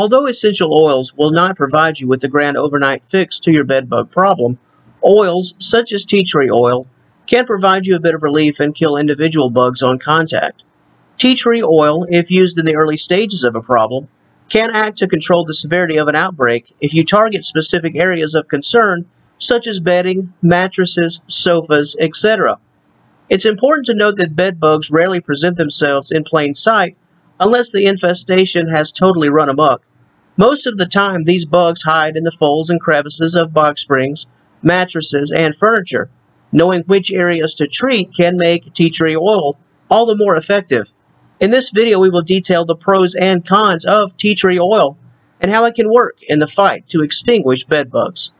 Although essential oils will not provide you with the grand overnight fix to your bedbug problem, oils such as tea tree oil can provide you a bit of relief and kill individual bugs on contact. Tea tree oil, if used in the early stages of a problem, can act to control the severity of an outbreak if you target specific areas of concern such as bedding, mattresses, sofas, etc. It's important to note that bedbugs rarely present themselves in plain sight unless the infestation has totally run amok. Most of the time, these bugs hide in the folds and crevices of box springs, mattresses, and furniture. Knowing which areas to treat can make tea tree oil all the more effective. In this video, we will detail the pros and cons of tea tree oil and how it can work in the fight to extinguish bedbugs.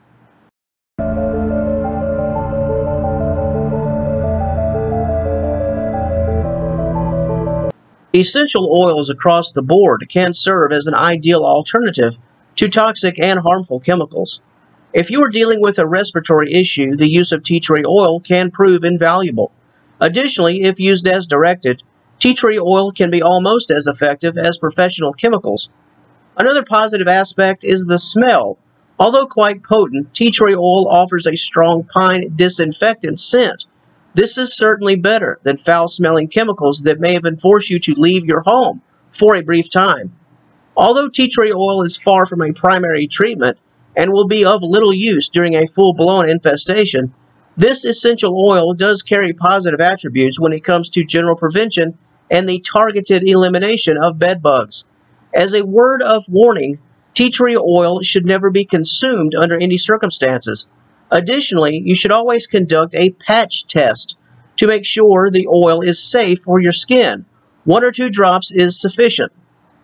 Essential oils across the board can serve as an ideal alternative to toxic and harmful chemicals. If you are dealing with a respiratory issue, the use of tea tree oil can prove invaluable. Additionally, if used as directed, tea tree oil can be almost as effective as professional chemicals. Another positive aspect is the smell. Although quite potent, tea tree oil offers a strong pine disinfectant scent. This is certainly better than foul-smelling chemicals that may even force you to leave your home for a brief time. Although tea tree oil is far from a primary treatment and will be of little use during a full-blown infestation, this essential oil does carry positive attributes when it comes to general prevention and the targeted elimination of bedbugs. As a word of warning, tea tree oil should never be consumed under any circumstances. Additionally, you should always conduct a patch test to make sure the oil is safe for your skin. 1 or 2 drops is sufficient.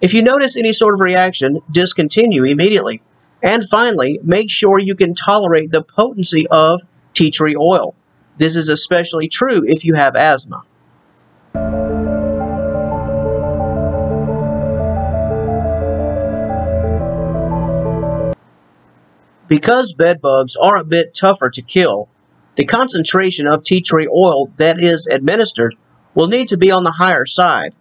If you notice any sort of reaction, discontinue immediately. And finally, make sure you can tolerate the potency of tea tree oil. This is especially true if you have asthma. Because bedbugs are a bit tougher to kill, the concentration of tea tree oil that is administered will need to be on the higher side.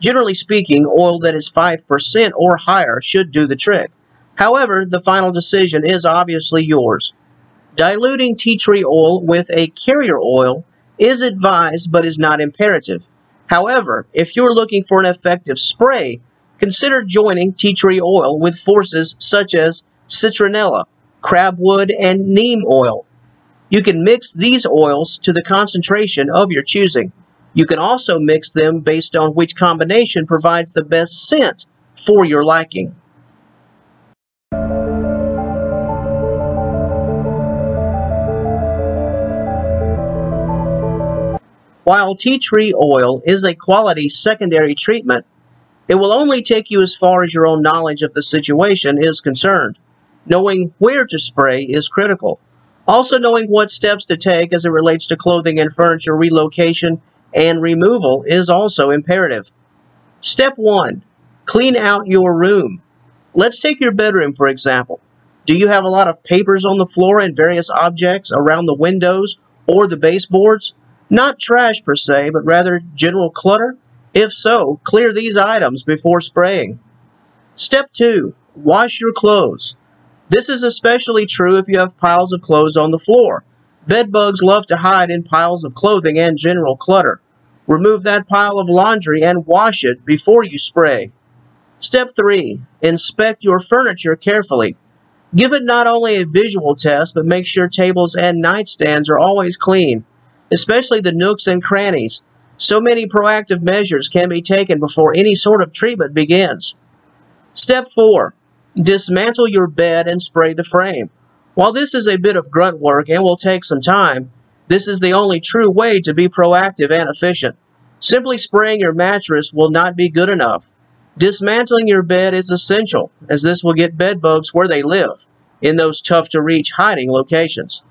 Generally speaking, oil that is 5% or higher should do the trick. However, the final decision is obviously yours. Diluting tea tree oil with a carrier oil is advised but is not imperative. However, if you're looking for an effective spray, consider joining tea tree oil with forces such as citronella, crabwood, and neem oil. You can mix these oils to the concentration of your choosing. You can also mix them based on which combination provides the best scent for your liking. While tea tree oil is a quality secondary treatment, it will only take you as far as your own knowledge of the situation is concerned. Knowing where to spray is critical. Also knowing what steps to take as it relates to clothing and furniture relocation and removal is also imperative. Step 1. Clean out your room. Let's take your bedroom, for example. Do you have a lot of papers on the floor and various objects around the windows or the baseboards? Not trash per se, but rather general clutter? If so, clear these items before spraying. Step 2. Wash your clothes. This is especially true if you have piles of clothes on the floor. Bedbugs love to hide in piles of clothing and general clutter. Remove that pile of laundry and wash it before you spray. Step 3. Inspect your furniture carefully. Give it not only a visual test, but make sure tables and nightstands are always clean, especially the nooks and crannies. So many proactive measures can be taken before any sort of treatment begins. Step 4. Dismantle your bed and spray the frame. While this is a bit of grunt work and will take some time, this is the only true way to be proactive and efficient. Simply spraying your mattress will not be good enough. Dismantling your bed is essential, as this will get bedbugs where they live, in those tough-to-reach hiding locations.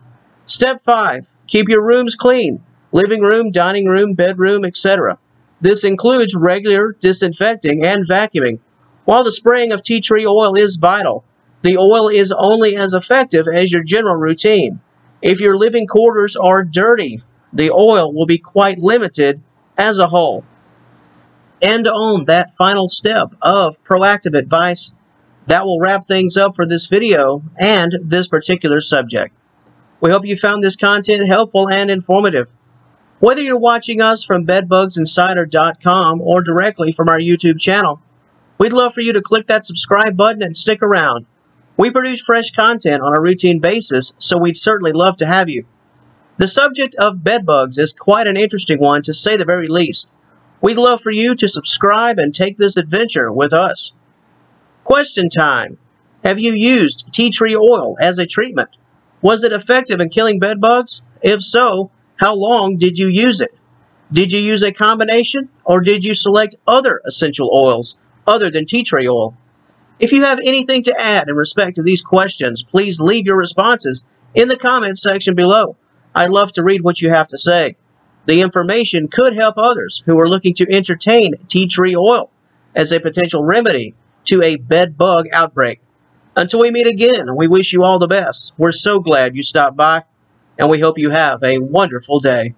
Step 5. Keep your rooms clean. Living room, dining room, bedroom, etc. This includes regular disinfecting and vacuuming. While the spraying of tea tree oil is vital, the oil is only as effective as your general routine. If your living quarters are dirty, the oil will be quite limited as a whole. And on that final step of proactive advice, that will wrap things up for this video and this particular subject. We hope you found this content helpful and informative. Whether you're watching us from bedbugsinsider.com or directly from our YouTube channel, we'd love for you to click that subscribe button and stick around. We produce fresh content on a routine basis, so we'd certainly love to have you. The subject of bedbugs is quite an interesting one, to say the very least. We'd love for you to subscribe and take this adventure with us. Question time. Have you used tea tree oil as a treatment? Was it effective in killing bedbugs? If so, how long did you use it? Did you use a combination, or did you select other essential oils other than tea tree oil? If you have anything to add in respect to these questions, please leave your responses in the comments section below. I'd love to read what you have to say. The information could help others who are looking to entertain tea tree oil as a potential remedy to a bed bug outbreak. Until we meet again, we wish you all the best. We're so glad you stopped by, and we hope you have a wonderful day.